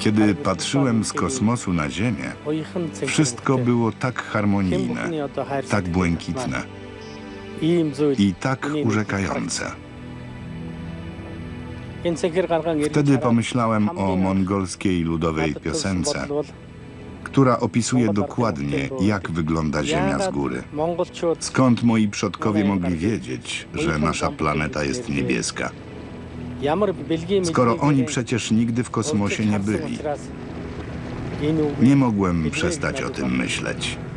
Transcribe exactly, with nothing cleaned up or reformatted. Kiedy patrzyłem z kosmosu na Ziemię, wszystko było tak harmonijne, tak błękitne i tak urzekające. Wtedy pomyślałem o mongolskiej ludowej piosence, która opisuje dokładnie, jak wygląda Ziemia z góry. Skąd moi przodkowie mogli wiedzieć, że nasza planeta jest niebieska? Skoro oni przecież nigdy w kosmosie nie byli. Nie mogłem przestać o tym myśleć.